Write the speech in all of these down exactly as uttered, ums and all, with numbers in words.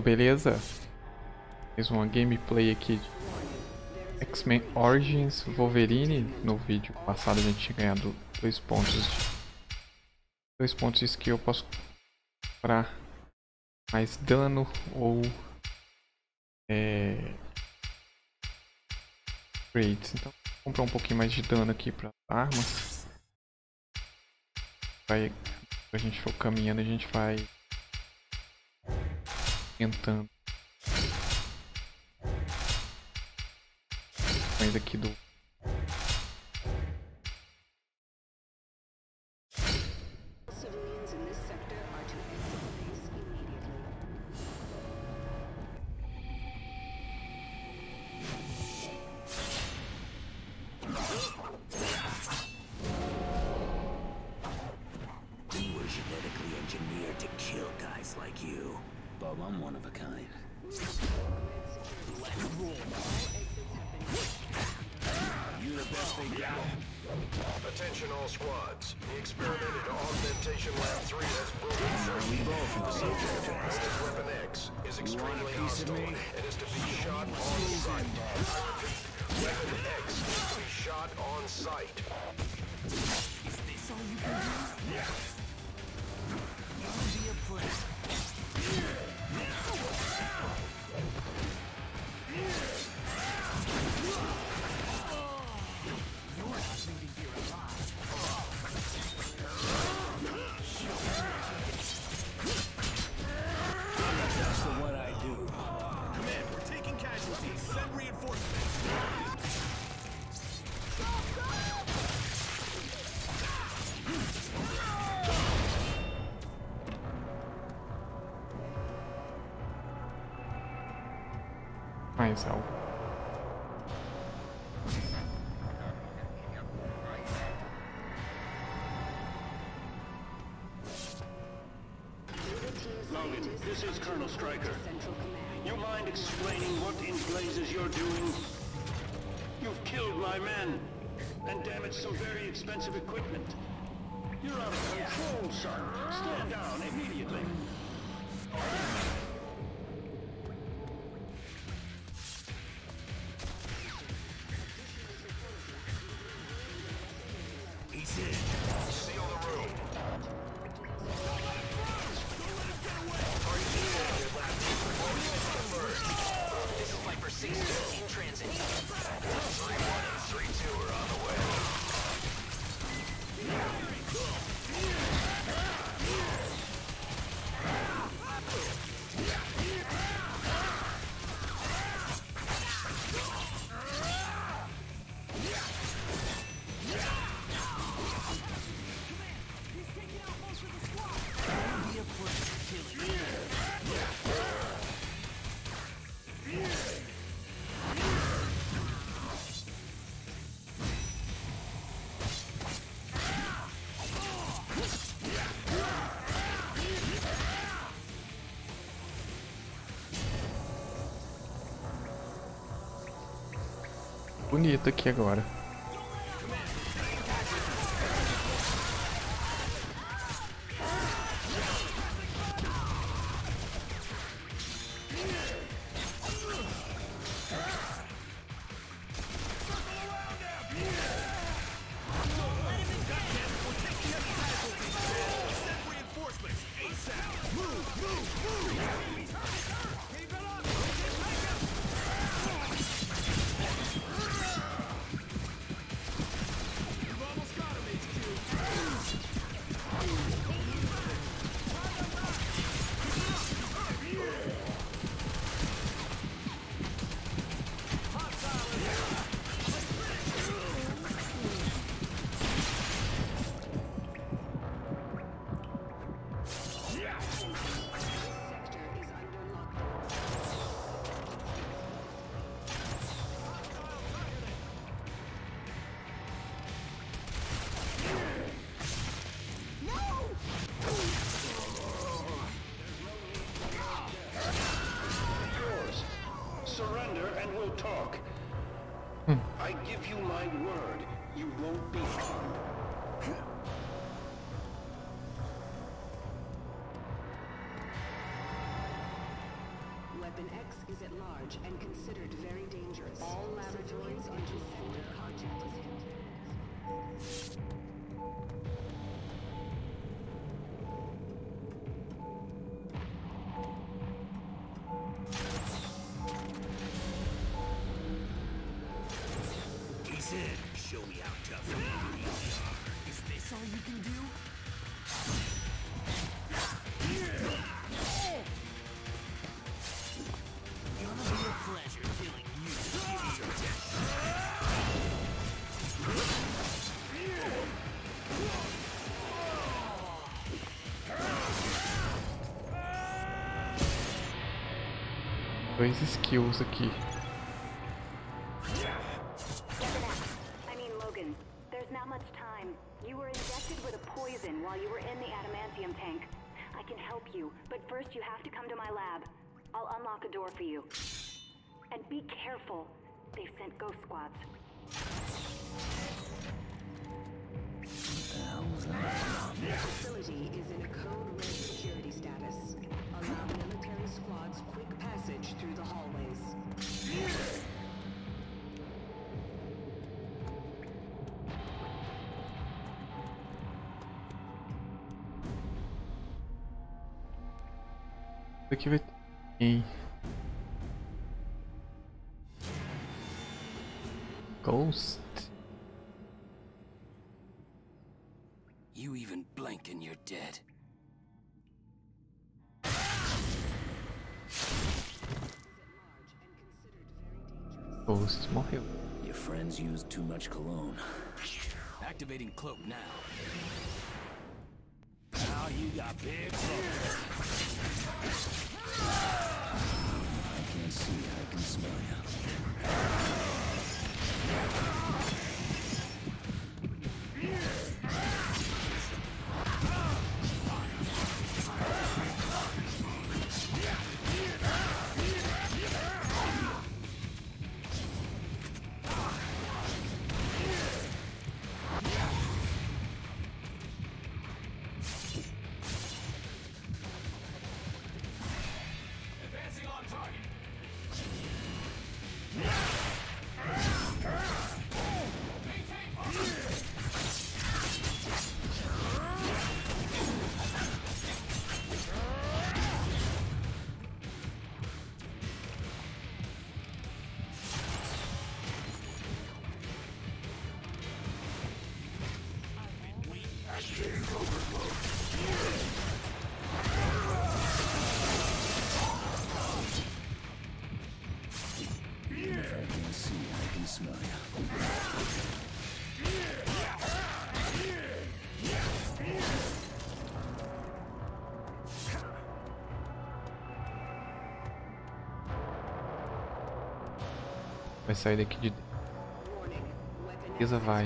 tudo beleza? Mais uma gameplay aqui de X-Men Origins Wolverine. No vídeo passado a gente tinha ganhado dois pontos de dois pontos de skill. Eu posso comprar mais dano ou é, trades. Então vou comprar um pouquinho mais de dano aqui para armas. Vai, a gente for caminhando, a gente vai tentando. Mas aqui do Attention all squads. The experiment in Augmentation Lab three has proven certain. The subject, known as Weapon X, is extremely hostile and is to be shot on sight. Weapon X is to be shot on sight. Is this all you can do? Yeah. Don't be afraid. Mais algo. Logan, this is Colonel Stryker. You mind explaining what in blazes you're doing? You've killed my men and damaged some very expensive equipment. You're out of control, son. Stand down immediately. Bonito aqui agora. I give you my word, you won't be harmed. X is at large and considered very dangerous. All laboratories are to send contact. He's in. Show me how tough you are. Is this all you can do? Gonna be a pleasure killing you. Dois skills aqui. Aqui vai ter Ghost. You even blinked and you're dead. Ghost morreu. Your friends used too much cologne. Activating cloak now. Now you got big problems. I can't see, I can smell you. Vai sair daqui de dentro. Vai.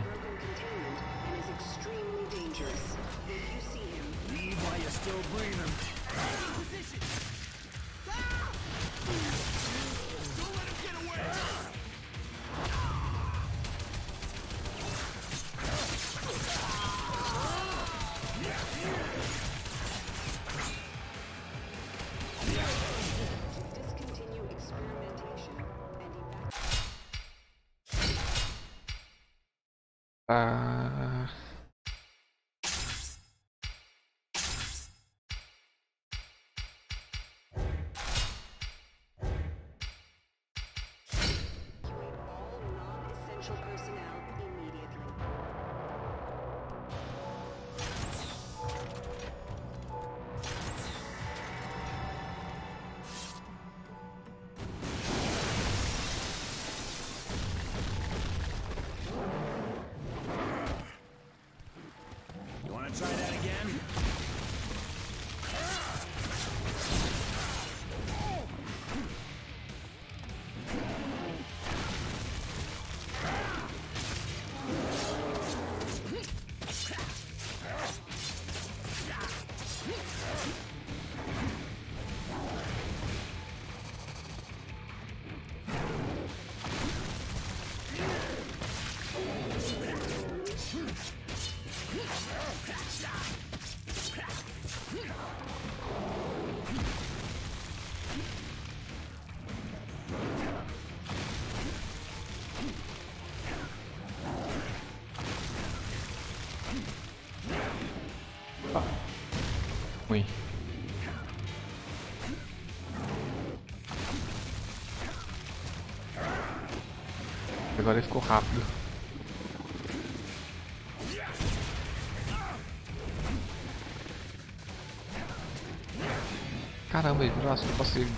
Ah. agora ele ficou rápido. Caramba, ele virou a sopa seco.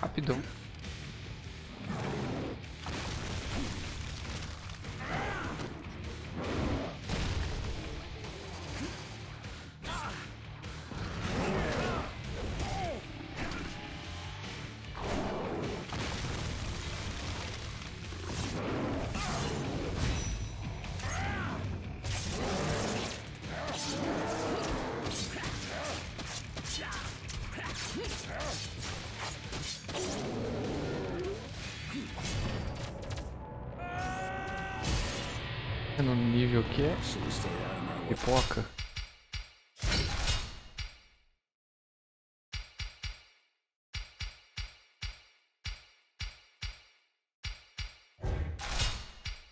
Rapidão. No nível que é pipoca.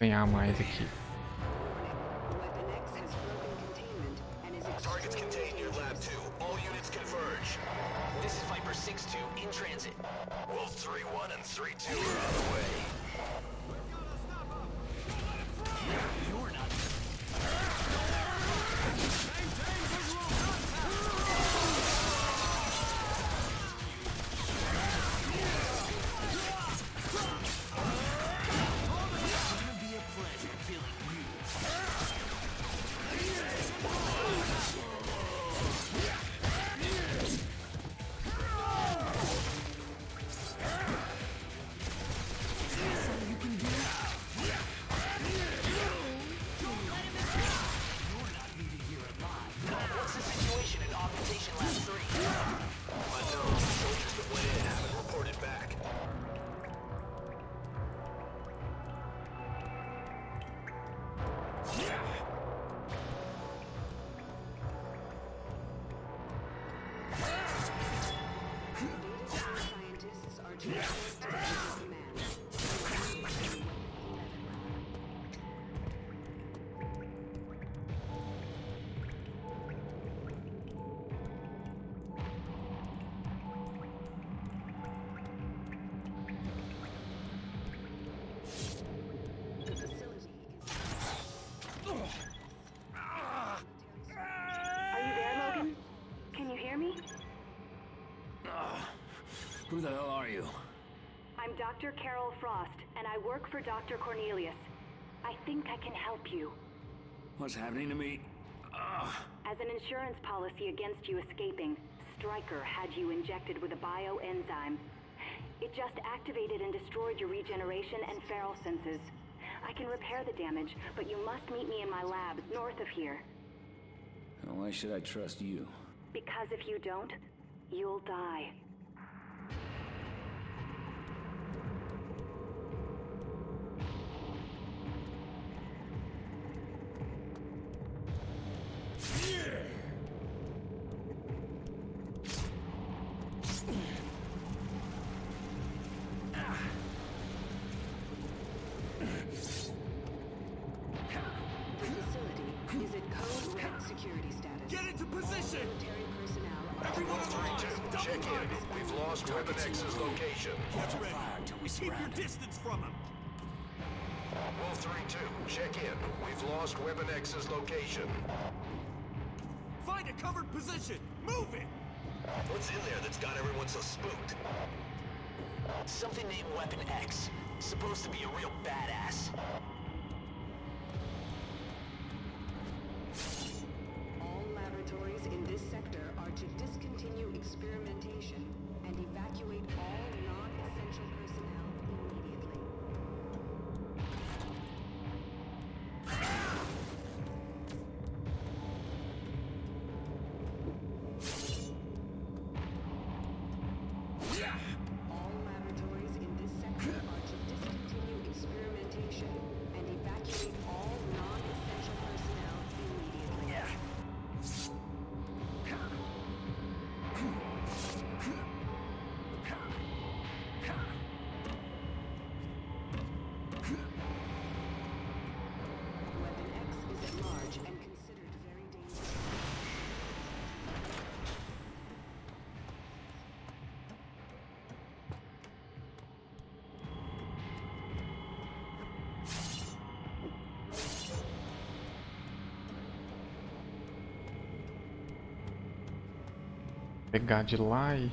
Ganhar mais aqui. Targets contained near lab two. All units converge. This is Viper six two in transit. Wolf three one and three two are on the way. Who the hell are you? I'm Doctor Carol Frost, and I work for Doctor Cornelius. I think I can help you. What's happening to me? Ugh. As an insurance policy against you escaping, Stryker had you injected with a bioenzyme. It just activated and destroyed your regeneration and feral senses. I can repair the damage, but you must meet me in my lab, north of here. And why should I trust you? Because if you don't, you'll die. Weapon X's location. Get ready. Keep your distance from him. Wolf three two, check in. We've lost Weapon X's location. Find a covered position. Move it. What's in there that's got everyone so spooked? Something named Weapon X. Supposed to be a real badass. All laboratories in this sector are to discontinue experimentation. And evacuate all non-essential personnel immediately. pegar de lá e...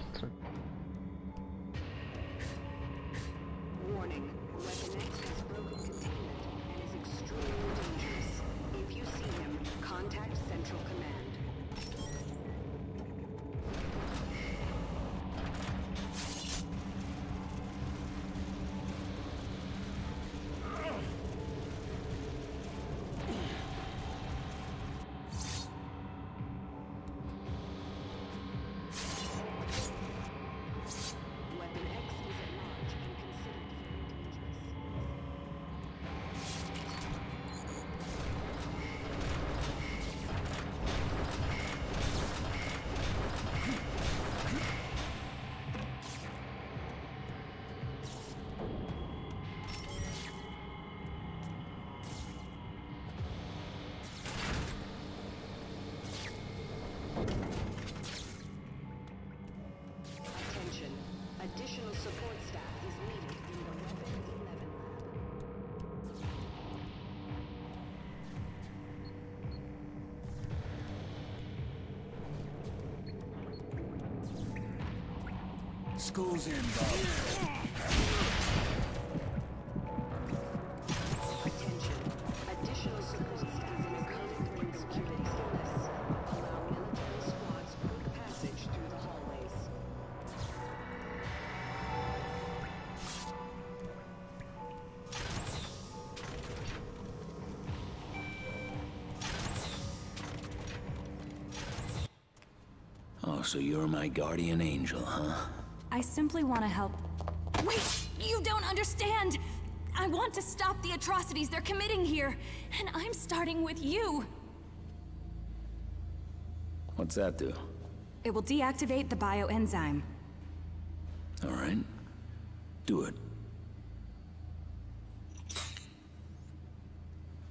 School's in, Bob. Oh, so you're my guardian angel, huh? I simply want to help. Wait! You don't understand! I want to stop the atrocities they're committing here, and I'm starting with you! What's that do? It will deactivate the bioenzyme. All right. Do it.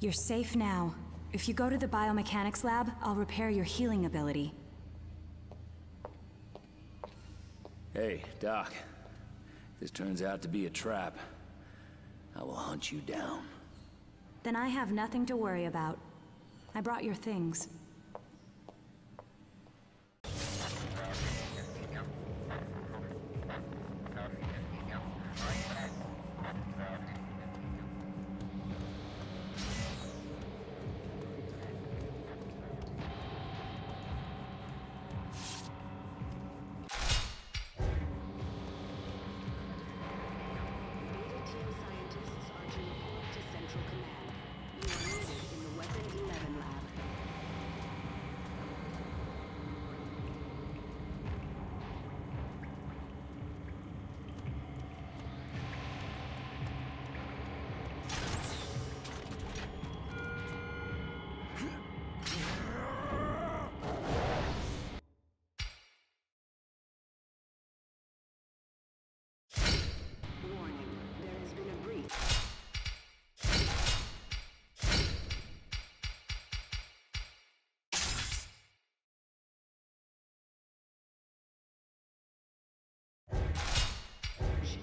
You're safe now. If you go to the biomechanics lab, I'll repair your healing ability. Hey, Doc. If this turns out to be a trap, I will hunt you down. Then I have nothing to worry about. I brought your things.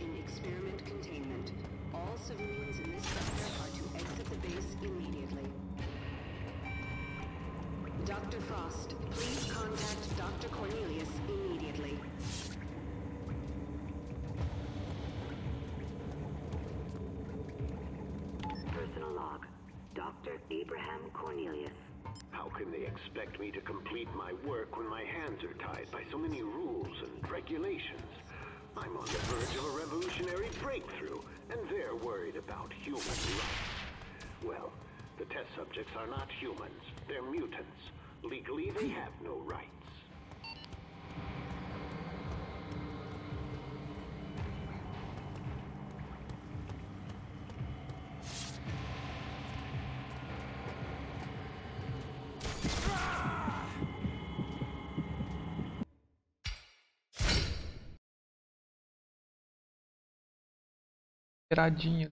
In experiment containment. All civilians in this sector are to exit the base immediately. Doctor Frost, please contact Doctor Cornelius immediately. Personal log. Doctor Abraham Cornelius. How can they expect me to complete my work when my hands are tied by so many rules and regulations? I'm on the verge of a revolutionary breakthrough, and they're worried about human rights. Well, the test subjects are not humans, they're mutants. Legally, they have no rights. Tiradinha.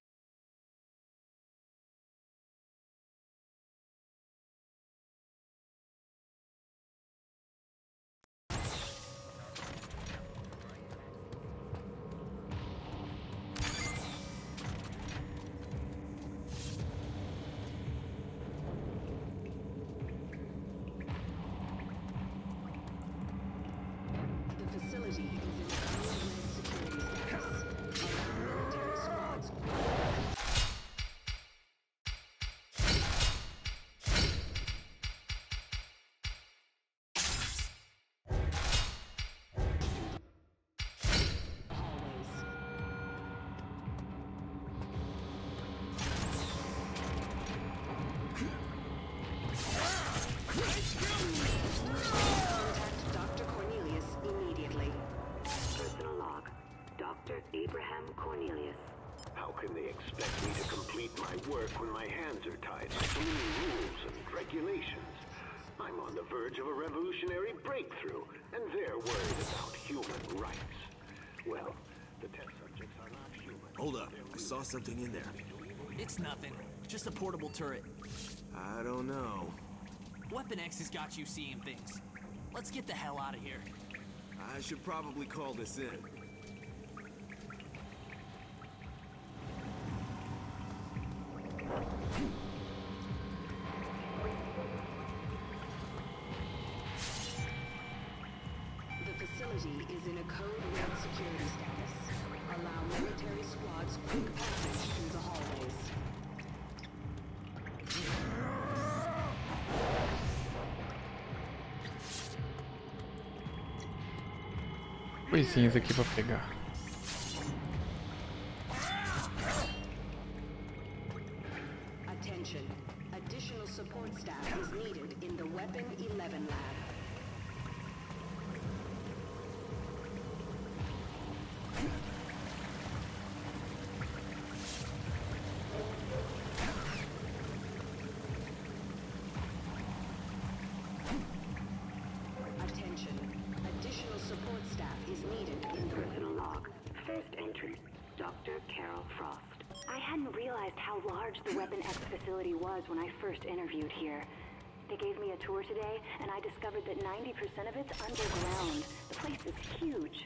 Contact Doctor Cornelius immediately. Personal log. Doctor Abraham Cornelius. How can they expect me to complete my work when my hands are tied by so many rules and regulations? I'm on the verge of a revolutionary breakthrough, and they're worried about human rights. Well, the test subjects are not human. Hold up. I saw something in there. It's nothing. Just a portable turret. I don't know. Weapon X has got you seeing things. Let's get the hell out of here. I should probably call this in. The facility is in a code red security status. Allow military squads quick passage through the hallways. Coisinhas aqui para pegar. Attention. Additional support staff is needed in the Weapon eleven lab. Doctor Carol Frost. I hadn't realized how large the Weapon X facility was when I first interviewed here. They gave me a tour today, and I discovered that ninety percent of it's underground. The place is huge.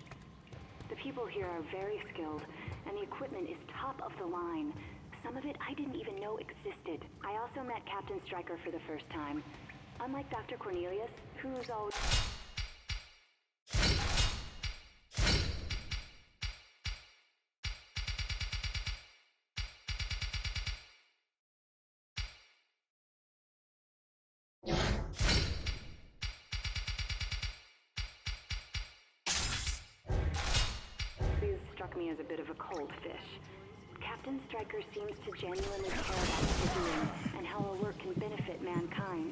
The people here are very skilled, and the equipment is top of the line. Some of it I didn't even know existed. I also met Captain Stryker for the first time. Unlike Doctor Cornelius, who's always... me as a bit of a cold fish. Captain Stryker seems to genuinely care about what we're doing and how our work can benefit mankind.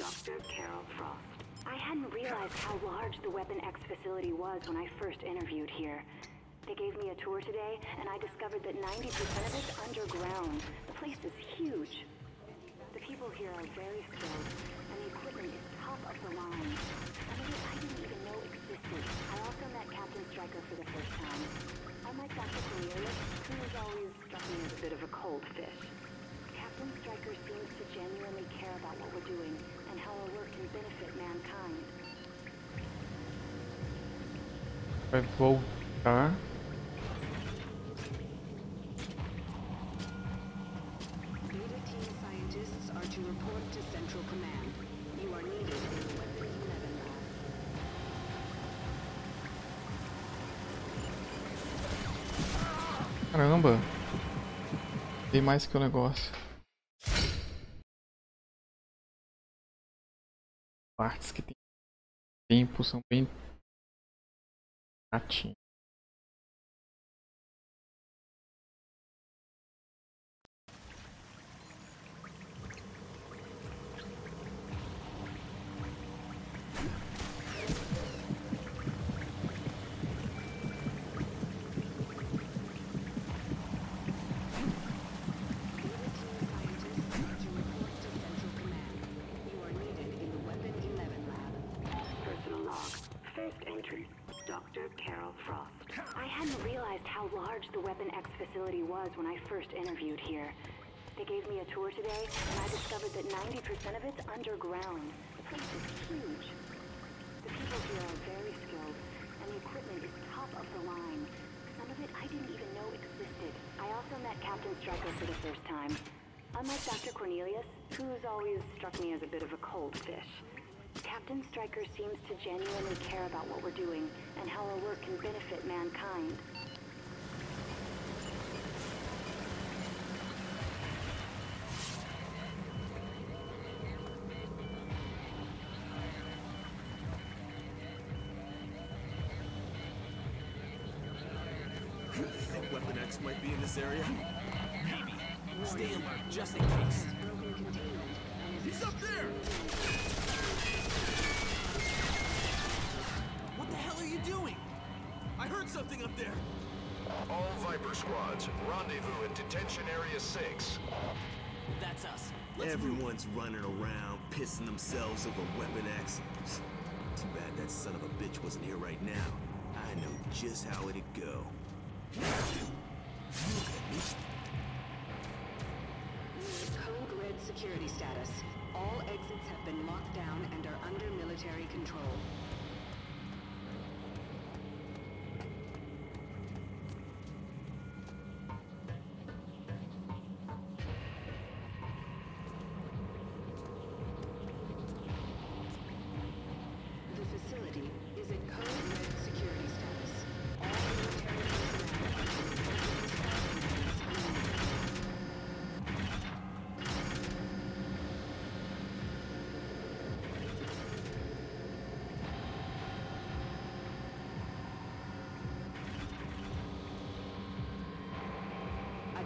Doctor Carol Frost. I hadn't realized how large the Weapon X facility was when I first interviewed here. They gave me a tour today, and I discovered that ninety percent of it's underground. The place is huge. The people here are very skilled, and the equipment is top of the line. Some of it I didn't even know existed. I also met Captain Stryker for the first time. Unlike Doctor Cornelius, who has always struck me as a bit of a cold fish. Captain Stryker seems to genuinely care about what we're doing and how our work can benefit mankind. Vai voltar. Beta team scientists are to report to Central Command. You are needed in the Weapon eleven lab. Caramba! Tem mais que o negócio. Partes que tem tempo são bem chatinhas. Secretary, Doctor Carol Frost. I hadn't realized how large the Weapon X facility was when I first interviewed here. They gave me a tour today, and I discovered that ninety percent of it's underground. The place is huge. The people here are very skilled, and the equipment is top of the line. Some of it I didn't even know existed. I also met Captain Stryker for the first time. Unlike Doctor Cornelius, who's always struck me as a bit of a cold fish, Captain Stryker seems to genuinely care about what we're doing and how our work can benefit mankind. You think Weapon X might be in this area? Maybe. Stay alert, just in case. He's up there! What the hell are you doing? I heard something up there! All Viper squads, rendezvous at Detention Area six. That's us. Let's Everyone's move. running around, pissing themselves over Weapon X. Too bad that son of a bitch wasn't here right now. I know just how it'd go. Look at me. Code Red security status. All exits have been locked down and are under military control. The facility is at Code Red security status. All military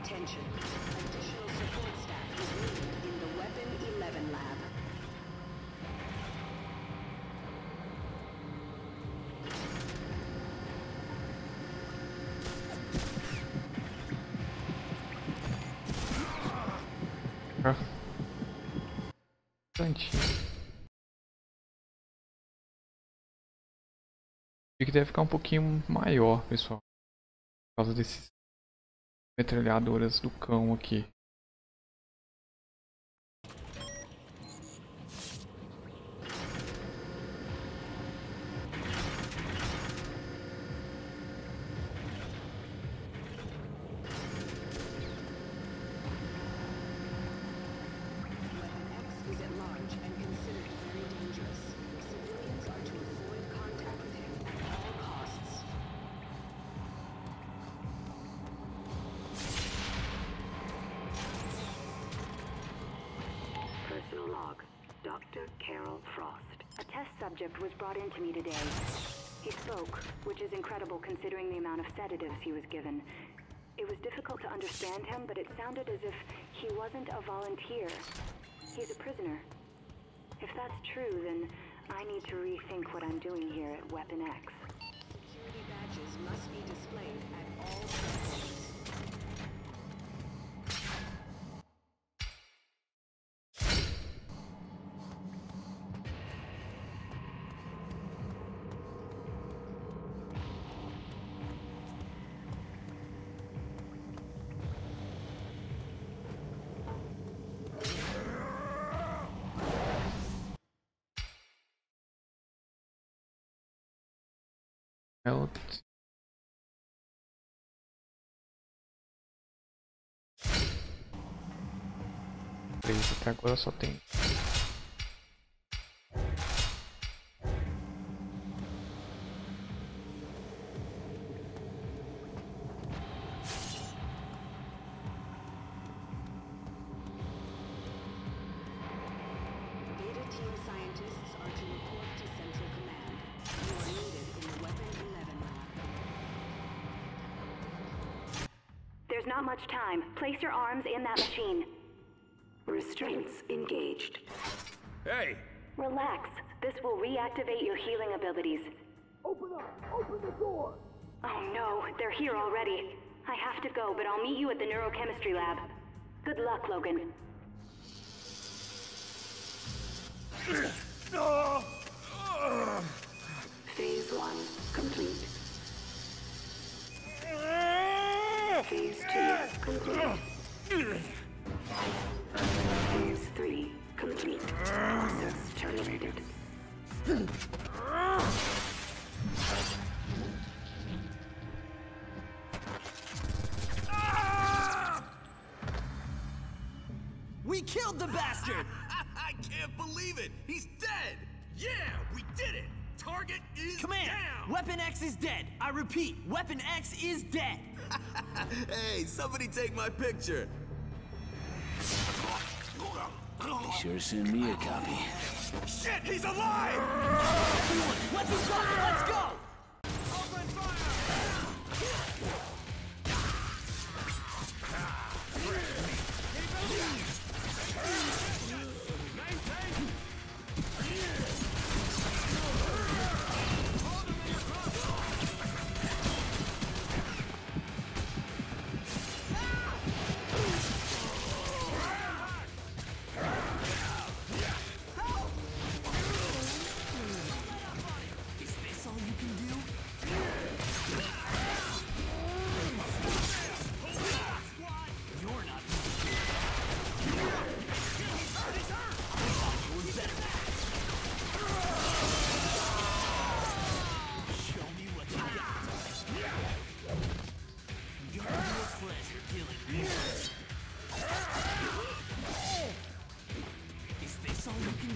Attention. Additional support staff is needed in the Weapon eleven lab. Huh? Thank you. E que deve ficar um pouquinho maior, pessoal, por causa desses metralhadoras do cão aqui. Doctor Carol Frost. A test subject was brought in to me today. He spoke, which is incredible considering the amount of sedatives he was given. It was difficult to understand him, but it sounded as if he wasn't a volunteer. He's a prisoner. If that's true, then I need to rethink what I'm doing here at Weapon X. Security badges must be displayed at all times. Out. Beleza, até agora só tem. There's not much time. Place your arms in that machine. Restraints engaged. Hey! Relax. This will reactivate your healing abilities. Open up! Open the door! Oh no, they're here already. I have to go, but I'll meet you at the neurochemistry lab. Good luck, Logan. Phase one. We killed the bastard! I can't believe it! He's dead! Yeah, we did it! Target is down! Command, Weapon X is dead! I repeat, Weapon X is dead! Hey, somebody take my picture! They sure sent me a copy. Shit, he's alive! Everyone, weapons up! Let's go! Open fire! Keep it!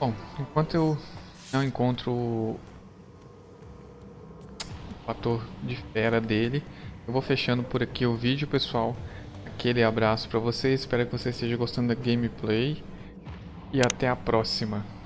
Bom, enquanto eu não encontro o fator de fera dele, eu vou fechando por aqui o vídeo, pessoal. Aquele abraço para vocês, espero que vocês estejam gostando da gameplay e até a próxima.